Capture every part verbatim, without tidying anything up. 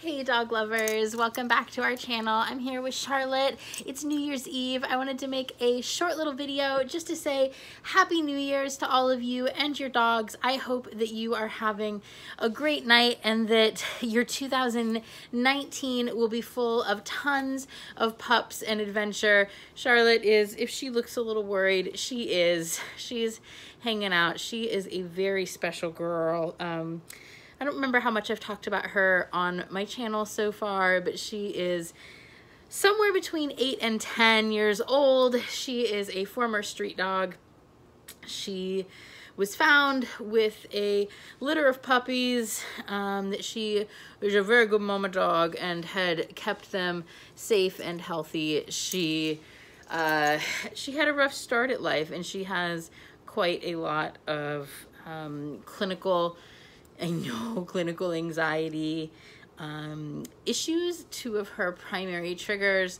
Hey dog lovers, welcome back to our channel. I'm here with Charlotte. It's New Year's Eve. I wanted to make a short little video just to say Happy New Year's to all of you and your dogs. I hope that you are having a great night and that your two thousand nineteen will be full of tons of pups and adventure. Charlotte is, if she looks a little worried, she is. She's hanging out. She is a very special girl. Um, I don't remember how much I've talked about her on my channel so far, but she is somewhere between eight and ten years old. She is a former street dog. She was found with a litter of puppies um, that she was a very good mama dog and had kept them safe and healthy. She, uh, she had a rough start at life, and she has quite a lot of um, clinical I know clinical anxiety um, issues. Two of her primary triggers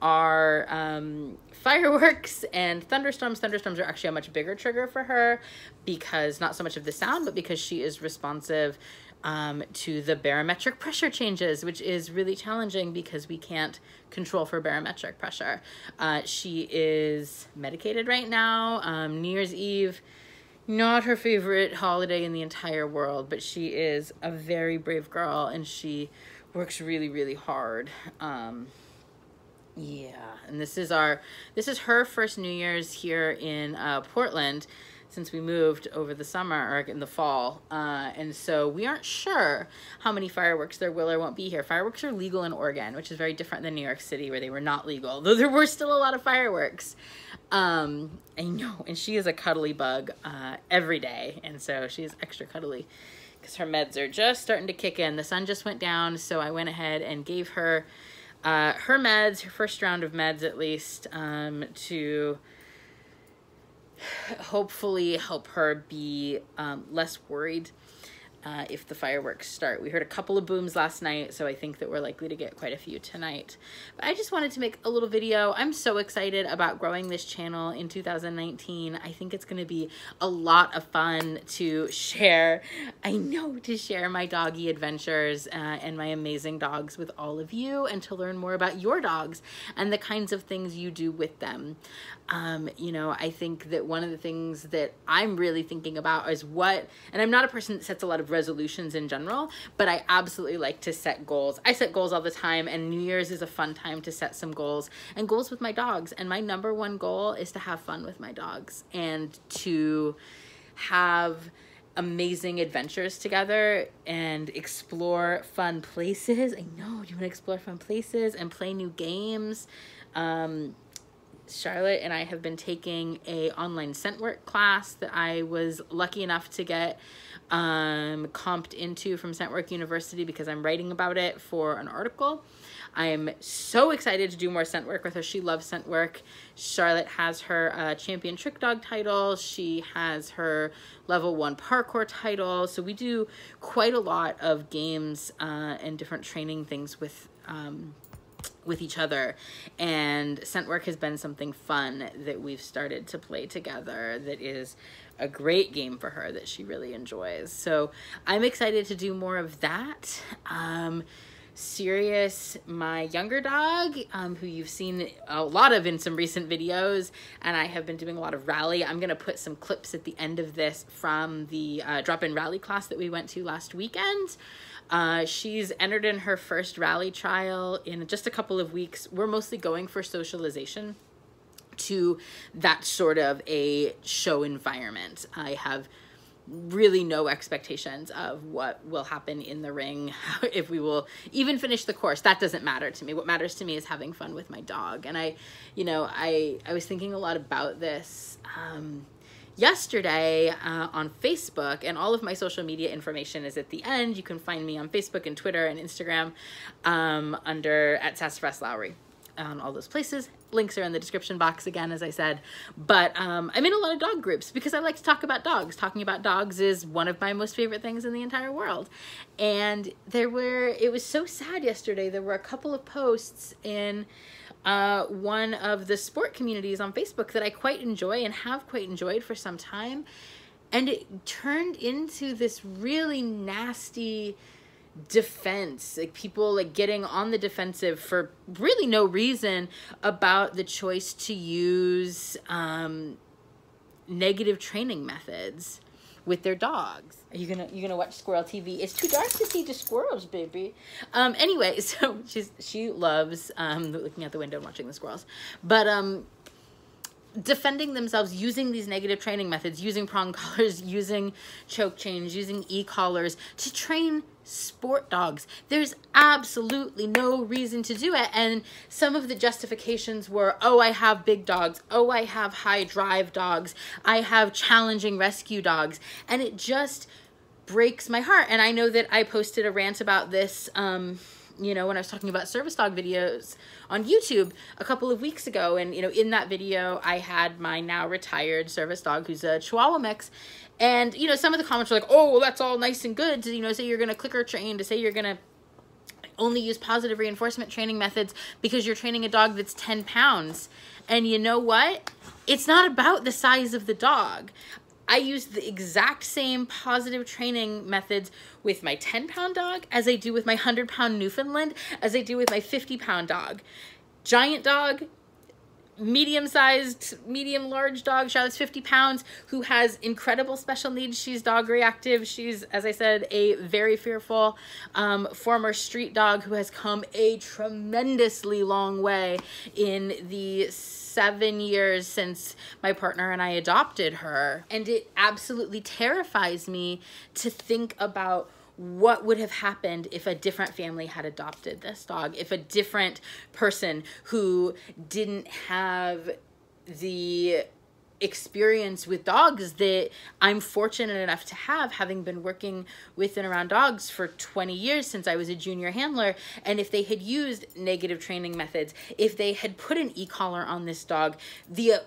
are um, fireworks and thunderstorms. Thunderstorms are actually a much bigger trigger for her because not so much of the sound, but because she is responsive um, to the barometric pressure changes, which is really challenging because we can't control for barometric pressure. Uh, she is medicated right now. Um, New Year's Eve, not her favorite holiday in the entire world, but she is a very brave girl and she works really, really hard. Um, yeah, and this is our, this is her first New Year's here in uh, Portland since we moved over the summer or in the fall. Uh, and so we aren't sure how many fireworks there will or won't be here. Fireworks are legal in Oregon, which is very different than New York City where they were not legal, though there were still a lot of fireworks. Um, I know, and she is a cuddly bug uh, every day, and so she is extra cuddly because her meds are just starting to kick in. The sun just went down, so I went ahead and gave her uh, her meds, her first round of meds at least, um, to hopefully help her be um, less worried uh, if the fireworks start. We heard a couple of booms last night, so I think that we're likely to get quite a few tonight. But I just wanted to make a little video. I'm so excited about growing this channel in two thousand nineteen. I think it's gonna be a lot of fun to share. I know to share my doggy adventures uh, and my amazing dogs with all of you and to learn more about your dogs and the kinds of things you do with them. Um, you know, I think that one of the things that I'm really thinking about is what, and I'm not a person that sets a lot of resolutions in general, but I absolutely like to set goals. I set goals all the time, and New Year's is a fun time to set some goals and goals with my dogs. And my number one goal is to have fun with my dogs and to have amazing adventures together and explore fun places. I know you want to explore fun places and play new games. Um, Charlotte and I have been taking a online scent work class that I was lucky enough to get um, comped into from Scent Work University because I'm writing about it for an article. I'm so excited to do more scent work with her. She loves scent work. Charlotte has her uh, champion trick dog title. She has her level one parkour title. So we do quite a lot of games uh, and different training things with um, with each other, and scent work has been something fun that we've started to play together that is a great game for her that she really enjoys. So I'm excited to do more of that. Um, Sirius, my younger dog, um, who you've seen a lot of in some recent videos, and I have been doing a lot of rally. I'm gonna put some clips at the end of this from the uh, drop-in rally class that we went to last weekend. Uh, she's entered in her first rally trial in just a couple of weeks. We're mostly going for socialization to that sort of a show environment. I have really no expectations of what will happen in the ring, if we will even finish the course. That doesn't matter to me. What matters to me is having fun with my dog. And I, you know, I, I was thinking a lot about this, um, yesterday uh, on Facebook, and all of my social media information is at the end. You can find me on Facebook and Twitter and Instagram um, under at Sassafras Lowrey. On all those places. Links are in the description box again, as I said. But um, I'm in a lot of dog groups because I like to talk about dogs. Talking about dogs is one of my most favorite things in the entire world. And there were, it was so sad yesterday, there were a couple of posts in uh, one of the sport communities on Facebook that I quite enjoy and have quite enjoyed for some time. And it turned into this really nasty defense, like people like getting on the defensive for really no reason about the choice to use um, negative training methods with their dogs. Are you gonna you gonna watch Squirrel T V? It's too dark to see the squirrels, baby. Um. Anyway, so she's she loves um looking out the window and watching the squirrels, but um. defending themselves using these negative training methods, using prong collars, using choke chains, using e-collars to train sport dogs. There's absolutely no reason to do it. And some of the justifications were, oh, I have big dogs. Oh, I have high drive dogs. I have challenging rescue dogs. And it just breaks my heart. And I know that I posted a rant about this, um, you know, when I was talking about service dog videos on YouTube a couple of weeks ago. And, you know, in that video, I had my now retired service dog, who's a Chihuahua mix. And, you know, some of the comments were like, oh, well, that's all nice and good to, you know, say you're going to clicker train, to say you're going to only use positive reinforcement training methods because you're training a dog that's ten pounds. And you know what? It's not about the size of the dog. I use the exact same positive training methods with my ten pound dog as I do with my one hundred pound Newfoundland, as I do with my fifty pound dog. Giant dog, medium-sized, medium-large dog, Charlotte's fifty pounds, who has incredible special needs. She's dog reactive. She's, as I said, a very fearful um, former street dog who has come a tremendously long way in the seven years since my partner and I adopted her. And it absolutely terrifies me to think about what would have happened if a different family had adopted this dog, if a different person who didn't have the experience with dogs that I'm fortunate enough to have, having been working with and around dogs for twenty years since I was a junior handler. And if they had used negative training methods, if they had put an e-collar on this dog, the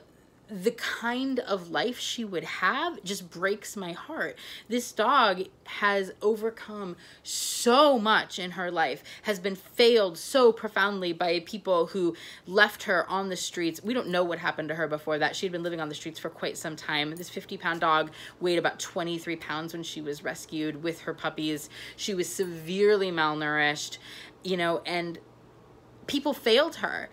the kind of life she would have just breaks my heart. This dog has overcome so much in her life, has been failed so profoundly by people who left her on the streets. We don't know what happened to her before that. She'd been living on the streets for quite some time. This fifty pound dog weighed about twenty-three pounds when she was rescued with her puppies. She was severely malnourished, you know, and people failed her.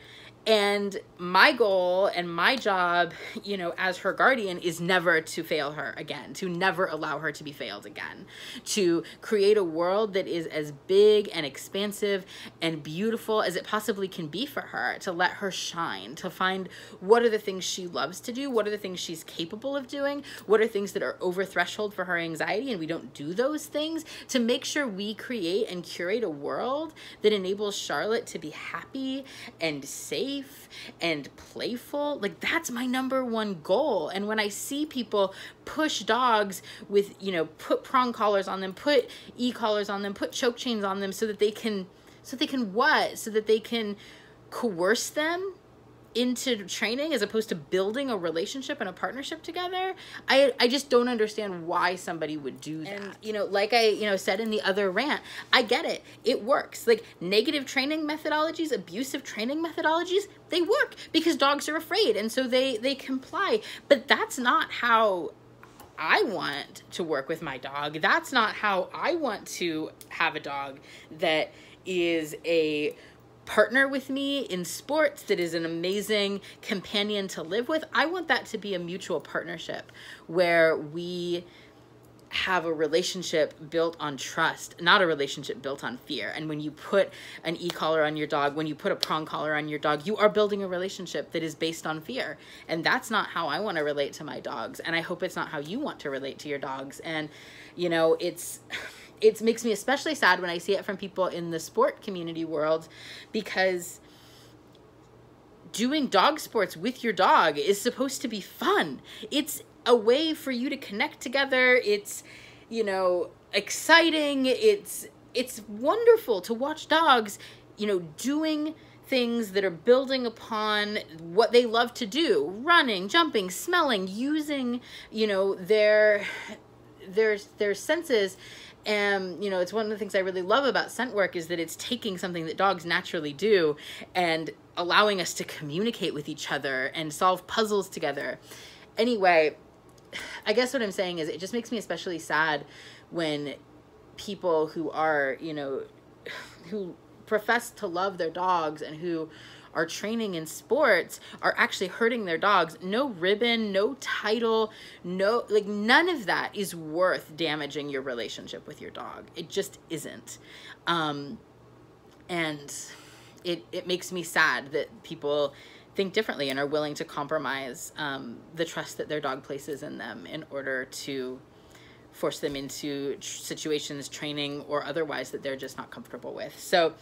And my goal and my job, you know, as her guardian is never to fail her again, to never allow her to be failed again, to create a world that is as big and expansive and beautiful as it possibly can be for her, to let her shine, to find what are the things she loves to do, what are the things she's capable of doing, what are things that are over threshold for her anxiety and we don't do those things, to make sure we create and curate a world that enables Charlotte to be happy and safe and playful. Like, that's my number one goal. And when I see people push dogs with, you know, put prong collars on them, put e-collars on them, put choke chains on them so that they can, so they can what? So that they can coerce them into training as opposed to building a relationship and a partnership together. I, I just don't understand why somebody would do that. And, you know, like I, you know, said in the other rant, I get it. It works. Like, negative training methodologies, abusive training methodologies, they work because dogs are afraid and so they, they comply. But that's not how I want to work with my dog. That's not how I want to have a dog that is a partner with me in sports, that is an amazing companion to live with. I want that to be a mutual partnership where we have a relationship built on trust, not a relationship built on fear. And when you put an e-collar on your dog, when you put a prong collar on your dog, you are building a relationship that is based on fear. And that's not how I want to relate to my dogs. And I hope it's not how you want to relate to your dogs. And, you know, it's... it makes me especially sad when I see it from people in the sport community world, because doing dog sports with your dog is supposed to be fun. It's a way for you to connect together. It's, you know, exciting. It's, it's wonderful to watch dogs, you know, doing things that are building upon what they love to do, running, jumping, smelling, using, you know, their, their, their senses. And, you know, it's one of the things I really love about scent work is that it's taking something that dogs naturally do and allowing us to communicate with each other and solve puzzles together. Anyway, I guess what I'm saying is it just makes me especially sad when people who are, you know, who profess to love their dogs and who are training in sports are actually hurting their dogs. No ribbon, no title, no, like none of that is worth damaging your relationship with your dog. It just isn't. Um, and it, it makes me sad that people think differently and are willing to compromise um, the trust that their dog places in them in order to force them into situations, training, or otherwise that they're just not comfortable with. So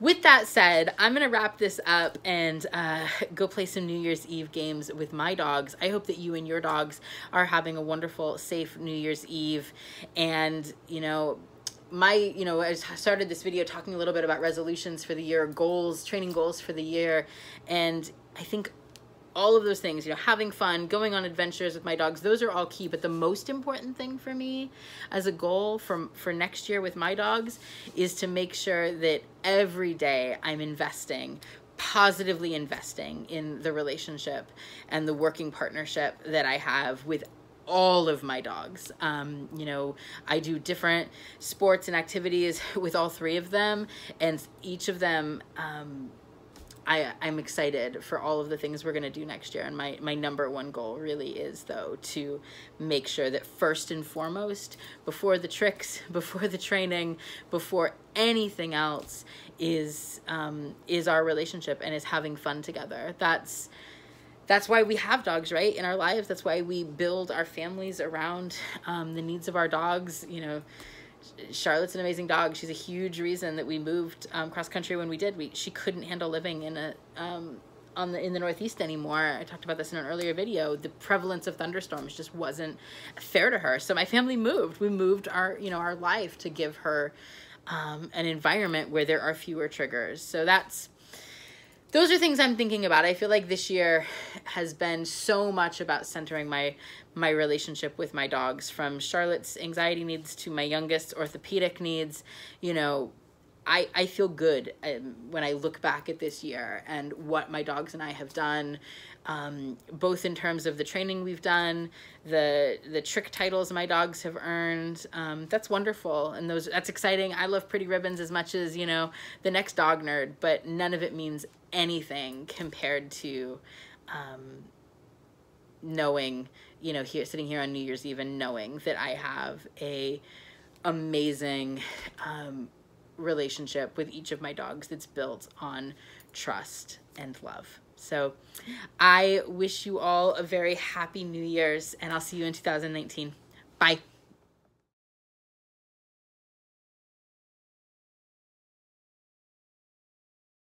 with that said, I'm gonna wrap this up and uh, go play some New Year's Eve games with my dogs. I hope that you and your dogs are having a wonderful, safe New Year's Eve. And, you know, my, you know, I started this video talking a little bit about resolutions for the year, goals, training goals for the year. And I think all of those things, you know, having fun, going on adventures with my dogs, those are all key. But the most important thing for me as a goal from for next year with my dogs is to make sure that every day I'm investing, positively investing in the relationship and the working partnership that I have with all of my dogs. Um, you know, I do different sports and activities with all three of them, and each of them, um, I, I'm excited for all of the things we're gonna do next year. And my, my number one goal really is, though, to make sure that first and foremost, before the tricks, before the training, before anything else, is um, is our relationship and is having fun together. That's That's why we have dogs, right, in our lives. That's why we build our families around um, the needs of our dogs. You know, Charlotte's an amazing dog. She's a huge reason that we moved um, cross country when we did. We she couldn't handle living in a um, on the in the Northeast anymore. I talked about this in an earlier video. The prevalence of thunderstorms just wasn't fair to her. So my family moved. We moved our you know our life to give her um, an environment where there are fewer triggers. So that's. Those are things I'm thinking about. I feel like this year has been so much about centering my my relationship with my dogs, from Charlotte's anxiety needs to my youngest orthopedic needs. You know, I, I feel good um, when I look back at this year and what my dogs and I have done, um, both in terms of the training we've done, the the trick titles my dogs have earned. Um, that's wonderful, and those that's exciting. I love pretty ribbons as much as, you know, the next dog nerd, but none of it means anything compared to um, knowing, you know, here sitting here on New Year's Eve and knowing that I have a amazing um, relationship with each of my dogs that's built on trust and love. So I wish you all a very happy New Year's, and I'll see you in two thousand nineteen. Bye.